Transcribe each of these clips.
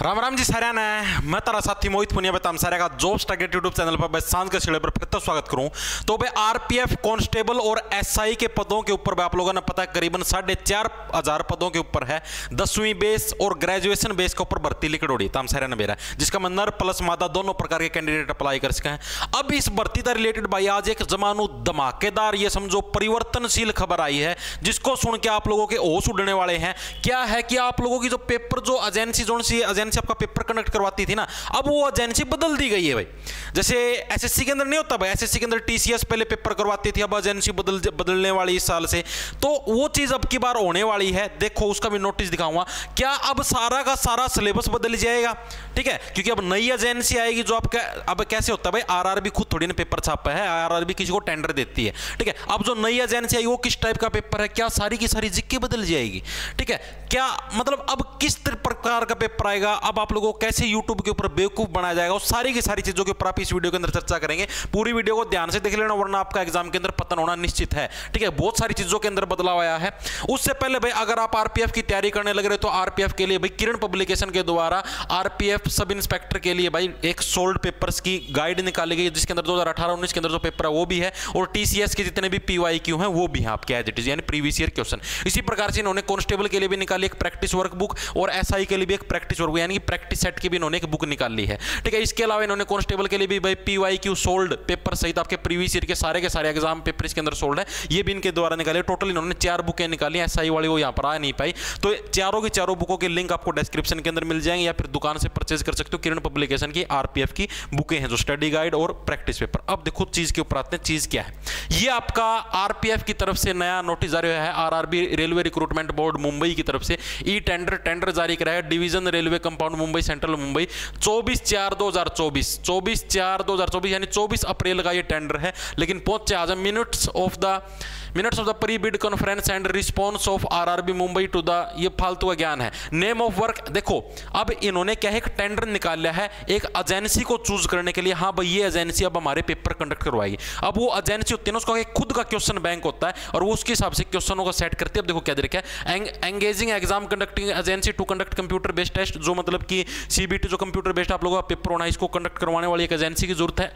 राम राम जी सारे ने मैं तारा साथी मोहित पुनिया बताम सारे का जॉब्स टारगेट यूट्यूब चैनल पर सांझ के शिड़े पर फिर तो स्वागत करूं। तो भाई आरपीएफ कांस्टेबल और एसआई के पदों के ऊपर आप लोगों ने पता है करीबन 4,500 पदों के ऊपर है 10वीं बेस और ग्रेजुएशन बेस के ऊपर भर्ती लिख डोड़ी तमाम सारे ने बेरा जिसका मैं नर प्लस मादा दोनों प्रकार के कैंडिडेट अप्लाई कर सके हैं। अब इस भर्ती से रिलेटेड भाई आज एक जमानू धमाकेदार ये समझो परिवर्तनशील खबर आई है जिसको सुन के आप लोगों के होश उड़ने वाले हैं। क्या है कि आप लोगों की जो पेपर जो एजेंसी जो एजेंसी आपका पेपर कंडक्ट करवाती थी ना, अब वो एजेंसी बदल दी गई है भाई। जैसे एसएससी के अंदर नहीं होता भाई, एसएससी के अंदर टीसीएस पहले पेपर करवाती थी, अब एजेंसी बदलने वाली इस साल से। तो वो चीज अब की बार होने वाली है, देखो उसका भी नोटिस दिखाऊंगा। क्या अब सारा का सारा सिलेबस बदल जाएगा, ठीक है, क्योंकि अब नई एजेंसी आएगी जो आपका अब कैसे होता है भाई, आरआरबी खुद थोड़ी ना पेपर छापा है, आरआरबी किसी को टेंडर देती है, ठीक है। अब जो नई एजेंसी आई वो किस टाइप का पेपर है, क्या सारी की सारी जिक्के बदल जाएगी, ठीक है। क्या मतलब अब किस प्रकार का पेपर आएगा, अब आप लोगों को कैसे YouTube के ऊपर बेवकूफ बनाया जाएगा, और सारी की सारी चीजों के ऊपर आप इस वीडियो के अंदर चर्चा करेंगे। पूरी वीडियो को ध्यान से देख लेना वरना आपका एग्जाम के अंदर पतन होना निश्चित है, ठीक है। बहुत सारी चीजों के अंदर बदलाव आया है। उससे पहले भाई अगर आप आरपीएफ की तैयारी करने लग रहे हो तो आरपीएफ के लिए भाई किरण पब्लिकेशन के द्वारा आरपीएफ सब इंस्पेक्टर के लिए भाई एक सोल्ड पेपर्स की गाइड निकाली गई जिसके अंदर 2018-19 के अंदर जो पेपर है वो भी है, और टीसीएस के जितने भी पीवाईक्यू हैं वो भी है आपके एज इट इज यानी प्रीवियस ईयर क्वेश्चन। इसी प्रकार से इन्होंने कांस्टेबल के लिए भी निकाली एक प्रैक्टिस वर्कबुक और एसआई के लिए भी एक प्रैक्टिस वर्कबुक यानी प्रैक्टिस सेट की भी इन्होंने एक बुक निकाल ली है, ठीक है। इसके अलावा इन्होंने कांस्टेबल के लिए भी भाई पीवाईक्यू सोल्ड पेपर सहित आपके प्रीवियस ईयर के सारे एग्जाम पेपर इसके अंदर सोल्ड है, ये भी इनके द्वारा निकाले। टोटल इन्होंने 4 बुकें निकाली, एसआई वाली वो यहां पर आ नहीं पाई। तो चारों की चारों बुकों के लिंक आपको डिस्क्रिप्शन के अंदर मिल जाएंगे या फिर दुकान से परचेज कर सकते हो। किरण पब्लिकेशन की आरपीएफ की बुकें हैं जो स्टडी गाइड और प्रैक्टिस पेपर। अब देखो चीज के ऊपर आते हैं, चीज क्या है। ये आपका आरपीएफ की तरफ से नया नोटिस जारी हुआ है, RRB railway recruitment board Mumbai की तरफ से ई टेंडर जारी कराया है। Division railway compound Mumbai central Mumbai 24/4/2024 यानी 24 अप्रैल का ये टेंडर है, लेकिन पहुंचे आज minutes of the pre bid conference and response of RRB Mumbai to the, ये फालतू का ज्ञान है। नेम ऑफ वर्क देखो, अब इन्होंने क्या है एक टेंडर निकाला है एक एजेंसी को चूज करने के लिए। हाँ भाई ये एजेंसी अब हमारे पेपर कंडक्ट करवाएगी। अब वो एजेंसी होती है ना उसका एक खुद का क्वेश्चन बैंक होता है और वो उसके हिसाब से क्वेश्चनों को सेट करती है। अब देखो क्या दे रखा है, engaging exam conducting agency to conduct computer based test, जो मतलब कि सीबीटी जो कंप्यूटर बेस्ड आप लोगों का पेपर होना है इसको कंडक्ट करवाने वाली एक एजेंसी की जरूरत है।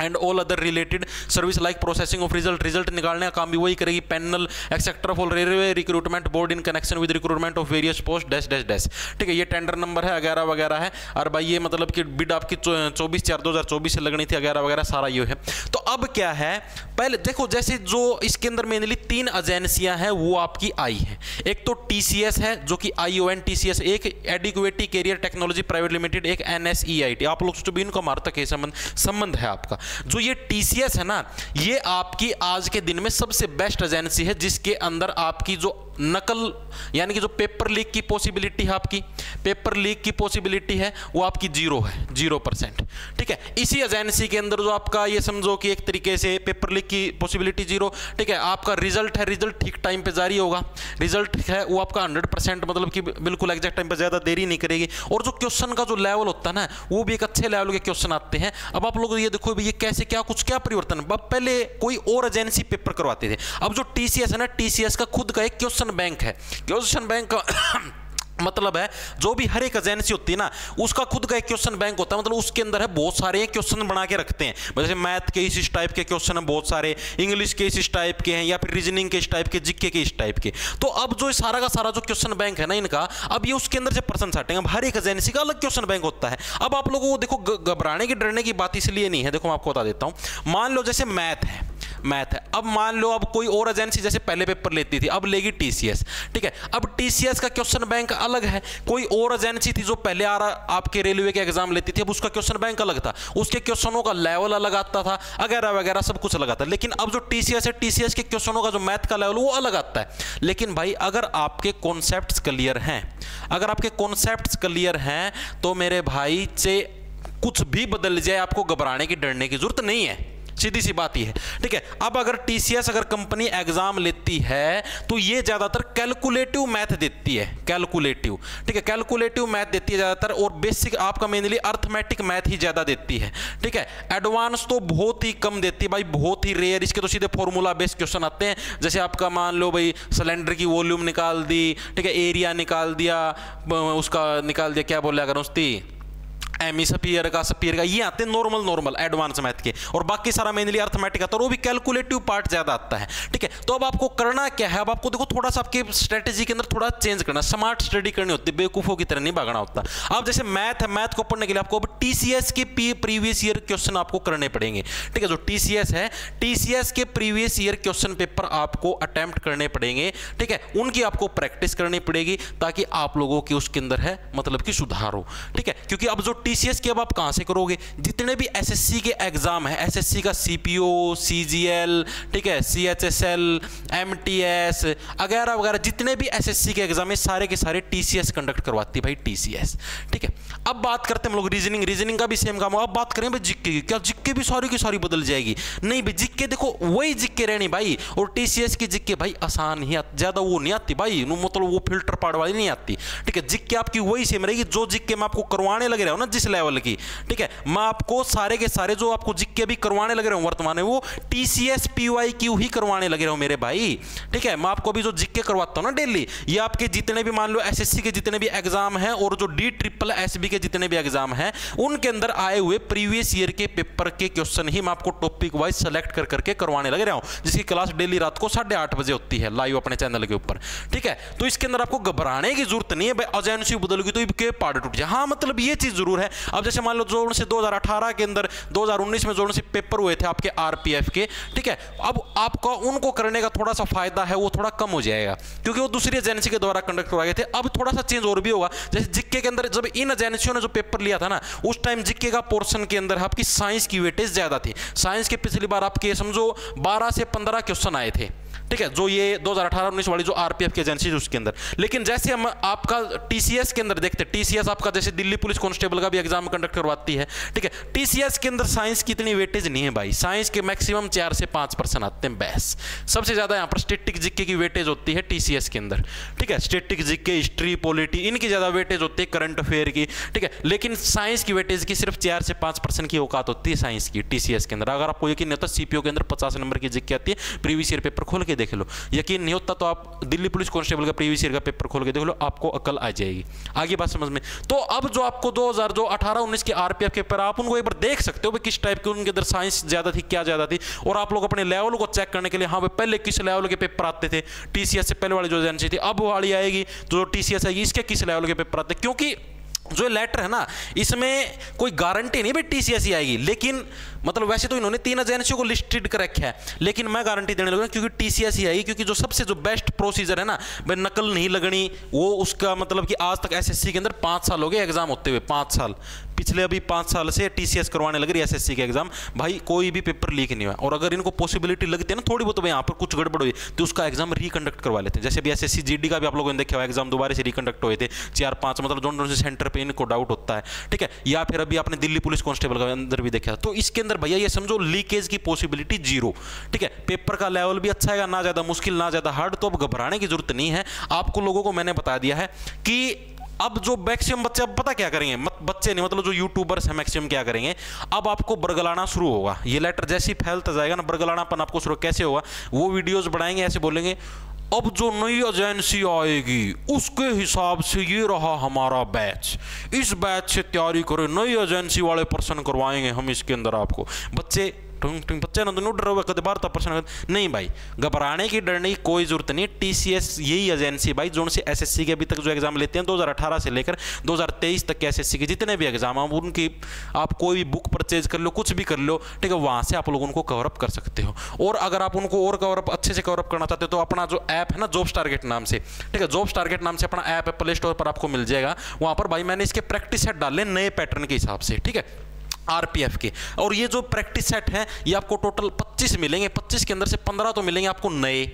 And all other related service like processing of result निकालने का काम भी वही करेगी। Panel etcetera for railway recruitment board in connection with recruitment of various post -- ठीक है। ये टेंडर नंबर है 11 वगैरह है, और भाई ये मतलब कि बिड आपकी 24/4/2024 से लगनी थी, 11 वगैरह सारा ये है। तो अब क्या है, पहले देखो जैसे जो इसके अंदर मेनली 3 एजेंसियां हैं वो आपकी आई है। एक तो टीसीएस है जो कि IONTCS, एक एडिक्वेटी कैरियर टेक्नोलॉजी प्राइवेट लिमिटेड, एक NSEIT। आप लोग भी इनको मारता के संबंध है आपका। जो ये TCS है ना, ये आपकी आज के दिन में सबसे बेस्ट एजेंसी है जिसके अंदर आपकी जो नकल यानी कि जो पेपर लीक की पॉसिबिलिटी है, आपकी पेपर लीक की पॉसिबिलिटी है वो आपकी 0 है, 0%, ठीक है। इसी एजेंसी के अंदर जो आपका ये समझो कि एक तरीके से पेपर लीक की पॉसिबिलिटी 0, ठीक है। आपका रिजल्ट है, रिजल्ट ठीक टाइम पे जारी होगा, रिजल्ट है वो आपका 100% मतलब कि बिल्कुल एग्जैक्ट टाइम पर ज़्यादा देरी नहीं करेगी। और जो क्वेश्चन का जो लेवल होता है ना वो भी एक अच्छे लेवल के क्वेश्चन आते हैं। अब आप लोग ये देखो ये कैसे क्या परिवर्तन। पहले कोई और एजेंसी पेपर करवाते थे, अब जो TCS है ना, TCS का खुद का एक क्वेश्चन बैंक है। क्वेश्चन बैंक का मतलब है जो भी हर एक एजेंसी होती है ना उसका खुद का एक क्वेश्चन बैंक होता है, मतलब उसके अंदर है बहुत सारे क्वेश्चन बना के रखते हैं। जैसे मैथ के इस टाइप के क्वेश्चन हैं बहुत सारे, इंग्लिश के इस टाइप के हैं, या फिर रीजनिंग के इस टाइप के, जीके के इस टाइप के। तो अब जो सारा का सारा जो क्वेश्चन बैंक है ना इनका, अब ये उसके अंदर से पर्सन छाटेंगे। अब हर एक एजेंसी का अलग क्वेश्चन बैंक होता है। अब आप लोगों को देखो घबराने की डरने की बात इसलिए नहीं है, देखो मैं आपको बता देता हूँ। मान लो जैसे मैथ है, अब मान लो अब कोई और एजेंसी जैसे पहले पेपर लेती थी अब लेगी TCS, ठीक है। अब TCS का क्वेश्चन बैंक अलग है, कोई और एजेंसी थी जो पहले आपके रेलवे के एग्जाम लेती थी, अब उसका क्वेश्चन बैंक अलग था, उसके क्वेश्चनों का लेवल अलग आता था, वगैरह वगैरह सब कुछ अलग आता। लेकिन अब जो TCS है, TCS के क्वेश्चनों का जो मैथ का लेवल वो अलग आता है। लेकिन भाई अगर आपके कॉन्सेप्ट क्लियर हैं, अगर आपके कॉन्सेप्ट क्लियर हैं तो मेरे भाई से कुछ भी बदल जाए आपको घबराने की डरने की जरूरत नहीं है, सीधी सी बात ही है, ठीक है। अब अगर टीसीएस अगर कंपनी एग्जाम लेती है तो ये ज्यादातर कैलकुलेटिव मैथ देती है, कैलकुलेटिव, ठीक है, कैलकुलेटिव मैथ देती है ज्यादातर, और बेसिक आपका मेनली अर्थमेटिक मैथ ही ज्यादा देती है, ठीक है। एडवांस तो बहुत ही कम देती है भाई, बहुत ही रेयर, इसके तो सीधे फॉर्मूला बेस्ड क्वेश्चन आते हैं, जैसे आपका मान लो भाई सिलेंडर की वॉल्यूम निकाल दी, ठीक है, एरिया निकाल दिया, उसका निकाल दिया क्या बोला अगर उसकी एमी स्फीयर का ये आते हैं नॉर्मल एडवांस मैथ के, और बाकी सारा मेनली अर्थमेटिक आता है, वो भी कैलकुलेटिव पार्ट ज्यादा आता है, ठीक है। तो अब आपको करना क्या है, अब आपको देखो थोड़ा सा आपकी स्ट्रेटेजी के अंदर थोड़ा चेंज करना, स्मार्ट स्टडी करनी होती है, बेवकूफों की तरह नहीं भागना होता। अब जैसे मैथ है, मैथ को पढ़ने के लिए आपको अब टीसीएस के प्रीवियस ईयर क्वेश्चन आपको करने पड़ेंगे, ठीक है। जो टीसीएस है, टीसीएस के प्रीवियस ईयर क्वेश्चन पेपर आपको अटेम्प्ट करने पड़ेंगे, ठीक है, उनकी आपको प्रैक्टिस करनी पड़ेगी ताकि आप लोगों की उसके अंदर है मतलब कि सुधार हो, ठीक है। क्योंकि अब जो टीसीएस की अब आप कहां से करोगे, जितने भी एसएससी के एग्जाम है, एसएससी का सीपीओ, सीजीएल, ठीक है, सीएचएसएल, एमटीएस वगैरह वगैरह, जितने भी एसएससी के एग्जाम है सारे के सारे टीसीएस कंडक्ट करवाती है भाई, टीसीएस, ठीक है। अब बात करते हैं हम लोग रीजनिंग, रीजनिंग का भी सेम काम होगा। अब बात करें भाई जिक्के की, क्या जिक्के भी सारी की सारी बदल जाएगी? नहीं भाई, जिक्के देखो वही जिक्के रहनी भाई, और टीसीएस की जिक्के भाई आसान ही आती, ज्यादा वो नहीं आती भाई, मतलब वो फिल्टर पाड़ वाली नहीं आती, ठीक है। जिक्के आपकी वही सेम रहेगी जो जिक्के मैं आपको करवाने लगे रहा हूं ना, जिस लेवल की, ठीक है, मैं आपको सारे के सारे जो आपको जिक्के भी करवाने लग रहा हूं वर्तमान में, वो टीसीएस पीवाईक्यू ही करवाने लग रहा हूं मेरे भाई, ठीक है। मैं आपको अभी जो जिक्के करवाता हूं ना डेली, ये आपके जितने भी मान लो एसएससी के जितने भी एग्जाम हैं और जो DSSB के जितने भी एग्जाम हैं उनके अंदर आए हुए प्रीवियस ईयर के पेपर के क्वेश्चन ही मैं आपको टॉपिक वाइज सेलेक्ट कर करके करवाने लग रहा हूं, जिसकी क्लास डेली रात को 8:30 बजे होती है लाइव अपने चैनल के ऊपर, ठीक है। तो इसके अंदर आपको घबराने की जरूरत नहीं है भाई, एजेंसी बदलोगी तो ये पार्ट टूट जाए, हाँ मतलब ये चीज जरूर है। अब जैसे मान लो जोन से 2018 के अंदर 2019 में जोन से पेपर हुए थे आपके आरपीएफ के, ठीक है, अब आपका उनको करने का थोड़ा सा फायदा है वो थोड़ा कम हो जाएगा क्योंकि वो दूसरी एजेंसी के द्वारा कंडक्ट करवाए थे। अब थोड़ा सा चेंज और भी होगा, जैसे जिक्के के अंदर जब इन एजेंसियों ने जो पेपर लिया था ना, उस टाइम जिक्के का पोर्शन के अंदर आपकी साइंस की वेटेज ज्यादा थी, साइंस के पिछली बार आपके समझो 12 से 15 क्वेश्चन आए थे, ठीक है, जो ये 2018-19 वाली जो आरपीएफ की एजेंसी है उसके अंदर। लेकिन जैसे हम आपका टीसीएस के अंदर देखते हैं, टीसीएस आपका जैसे दिल्ली पुलिस कांस्टेबल का भी एग्जाम कंडक्ट करवाती है, ठीक है, टीसीएस के अंदर साइंस की इतनी वेटेज नहीं है भाई, साइंस के मैक्सिमम 4 से 5% आते हैं बस, सबसे ज्यादा यहाँ पर स्टेटिक जीके की वेटेज होती है टीसीएस के अंदर, ठीक है, स्टेटिक जीके, हिस्ट्री, पॉलिटी, इनकी ज्यादा वेटेज होती है करंट अफेयर की, ठीक है, लेकिन साइंस की वेटेज की सिर्फ 4 से 5% की औकात होती है साइंस की टीसीएस के अंदर। अगर आपको यकीन नहीं होता सीपीओ के अंदर 50 नंबर की जीके आती है, प्रीवियस ईयर पेपर खोल के देख लो, यकीन नहीं होता तो आप दिल्ली पुलिस कांस्टेबल का प्रीवियस ईयर का पेपर खोल के देख लो, आपको अकल आ जाएगी। आगे बात समझ में, तो अब जो आपको 2018-19 के आरपीएफ के पेपर आप उनको एक बार देख सकते हो भाई किस टाइप के उनके अंदर साइंस ज्यादा थी, क्या ज्यादा थी, और आप लोग अपने लेवल को चेक करने के लिए हाँ भाई पहले किस लेवल के पेपर आते थे, टीसीएस से पहले वाली जो एजेंसी थी, अब वाली आएगी जो टीसीएस आएगी इसके किस लेवल के पेपर आते, क्योंकि जो लेटर है ना इसमें कोई गारंटी नहीं भाई टीसीएस ही आएगी, लेकिन मतलब वैसे तो इन्होंने 3 एजेंसियों को लिस्टेड कर रखा है, लेकिन मैं गारंटी देने लगा क्योंकि टीसीएस ही आएगी, क्योंकि जो सबसे जो बेस्ट प्रोसीजर है ना भाई नकल नहीं लगनी, वो उसका मतलब कि आज तक एसएससी के अंदर 5 साल हो गए एग्जाम होते हुए, 5 साल पिछले अभी 5 साल से टीसीएस करवाने लग रही है एसएससी के एग्जाम भाई, कोई भी पेपर लीक नहीं हुआ, और अगर इनको पॉसिबिलिटी लगती है ना थोड़ी बहुत यहाँ पर कुछ गड़बड़ हुई तो उसका एग्जाम रिकंडक्ट करवा लेते हैं, जैसे भी एसएससी जीडी का भी आप लोगों ने देखा हुआ एग्जाम दोबारा से रिकंडक्ट हुए थे 4-5 मतलब दोनों से सेंटर पे इनको डाउट होता है, ठीक है, या फिर अभी आपने दिल्ली पुलिस कांस्टेबल के अंदर भी देखा। तो इसके अंदर भैया ये समझो लीकेज की पॉसिबिलिटी 0, ठीक है, पेपर का लेवल भी अच्छा है, ना ज्यादा मुश्किल ना ज्यादा हार्ड, तो अब घबराने की जरूरत नहीं है। आपको लोगों को मैंने बता दिया है कि अब जो मैक्सिमम बच्चे अब पता क्या करेंगे, बच्चे नहीं मतलब जो यूट्यूबर्स हैं मैक्सिमम क्या करेंगे, अब आपको बरगलाना शुरू होगा, ये लेटर जैसे ही फैलता जाएगा ना बरगलानापन आपको शुरू कैसे होगा, वो वीडियोस बढ़ाएंगे, ऐसे बोलेंगे अब जो नई एजेंसी आएगी उसके हिसाब से ये रहा हमारा बैच, इस बैच से तैयारी करें, नई एजेंसी वाले पर्सन करवाएंगे हम इसके अंदर आपको, बच्चे बच्चे ना तो डर हुआ कद बार प्रश्न नहीं भाई, घबराने की डरने की कोई जरूरत नहीं। टीसीएस यही एजेंसी भाई जोन से एसएससी के अभी तक जो एग्जाम लेते हैं 2018 से लेकर 2023 तक के एसएससी के जितने भी एग्जाम हैं उनकी आप कोई भी बुक परचेज कर लो, कुछ भी कर लो, ठीक है, वहां से आप लोग उनको कवरअप कर सकते हो। और अगर आप उनको और कवरअप अच्छे से कवरअप करना चाहते हो तो अपना जो ऐप है ना जॉब्स टारगेट नाम से, ठीक है, जॉब्स टारगेट नाम से अपना ऐप है, प्ले स्टोर पर आपको मिल जाएगा, वहां पर भाई मैंने इसके प्रैक्टिस सेट डाले नए पैटर्न के हिसाब से, ठीक है, आरपीएफ के। और ये जो प्रैक्टिस सेट है ये आपको टोटल 25 मिलेंगे, 25 के अंदर से 15 तो मिलेंगे आपको नए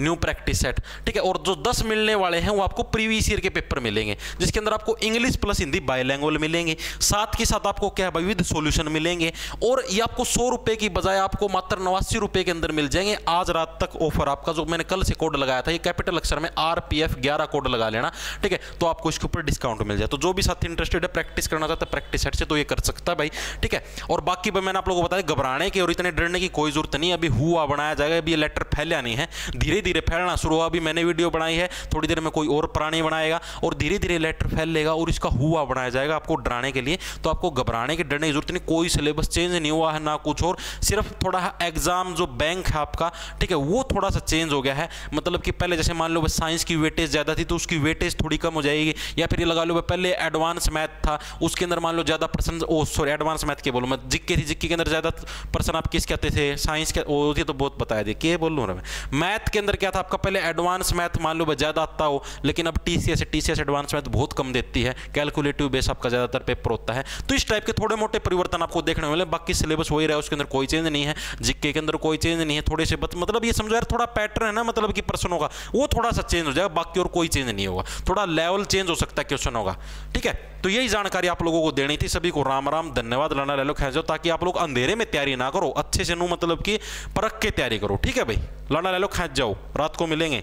न्यू प्रैक्टिस सेट, ठीक है। और जो 10 मिलने वाले हैं वो आपको प्रीवियस ईयर के पेपर मिलेंगे, जिसके अंदर आपको इंग्लिश प्लस हिंदी बायलैंग्वेज मिलेंगे, साथ के साथ आपको क्या है विविध सॉल्यूशन मिलेंगे। और ये आपको 100 रुपये की बजाय आपको मात्र 89 रुपये के अंदर मिल जाएंगे आज रात तक ऑफर। आपका जो मैंने कल से कोड लगाया था ये कैपिटल अक्षर में RPF 11 कोड लगा लेना, ठीक है, तो आपको इसके ऊपर डिस्काउंट मिल जाए। तो जो भी साथी इंटरेस्टेड है प्रैक्टिस करना चाहता है प्रैक्टिस सेट से तो ये कर सकता है भाई, ठीक है। और बाकी मैंने आप लोगों को बताया घबराने की और इतने डरने की कोई जरूरत नहीं, अभी हुआ बनाया जाएगा, अभी ये लेटर फैला नहीं है, धीरे धीरे फैलना शुरू हुआ। अभी मैंने वीडियो बनाई है, थोड़ी देर में कोई और प्राणी बनाएगा और धीरे धीरे लेटर फैलेगा और इसका हुआ बनाया जाएगा आपको डराने के लिए। तो आपको घबराने की डरने की जरूरत नहीं, कोई सिलेबस चेंज नहीं हुआ है ना कुछ और, सिर्फ थोड़ा एग्जाम जो बैंक है आपका, ठीक है, वो थोड़ा सा चेंज हो गया है। मतलब कि पहले जैसे मान लो भाई साइंस की वेटेज ज़्यादा थी तो उसकी वेटेज थोड़ी कम हो जाएगी, या फिर ये लगा लो भाई पहले एडवांस मैथ था उसके अंदर मान लो ज़्यादा percent, oh sorry advance math के बोलो मैं जिक्के थी, जिक्के के अंदर ज़्यादा परसेंट आप किस कहते थे साइंस के, ओ ये तो बहुत बताया दी के बोल रहा मैं, मैथ के अंदर क्या था आपका पहले एडवांस मैथ मान लो भाई ज़्यादा आता हो, लेकिन अब T C S advance math बहुत कम देती है, कैलकुलेटिव बेस आपका ज़्यादातर पेपर होता है। तो इस टाइप के थोड़े मोटे परिवर्तन आपको देखने को मिले, बाकी सिलेबस वही रहा है, उसके अंदर कोई चेंज नहीं है, जिक्के के अंदर कोई चेंज नहीं है, थोड़े से मतलब ये समझो यार थोड़ा पैटर्न है ना, मतलब कि प्रश्नों का वो थोड़ा सा चेंज हो जाएगा, बाकी और कोई चेंज नहीं होगा, थोड़ा लेवल चेंज हो सकता है क्वेश्चनों का, ठीक है। तो यही जानकारी आप लोगों को देनी थी, सभी को राम राम, धन्यवाद, लाना ले लो खेजो, ताकि आप लोग अंधेरे में तैयारी ना करो, अच्छे से मतलब कि परख के तैयारी करो, ठीक है भाई, लाना ले लो खेज जाओ, रात को मिलेंगे।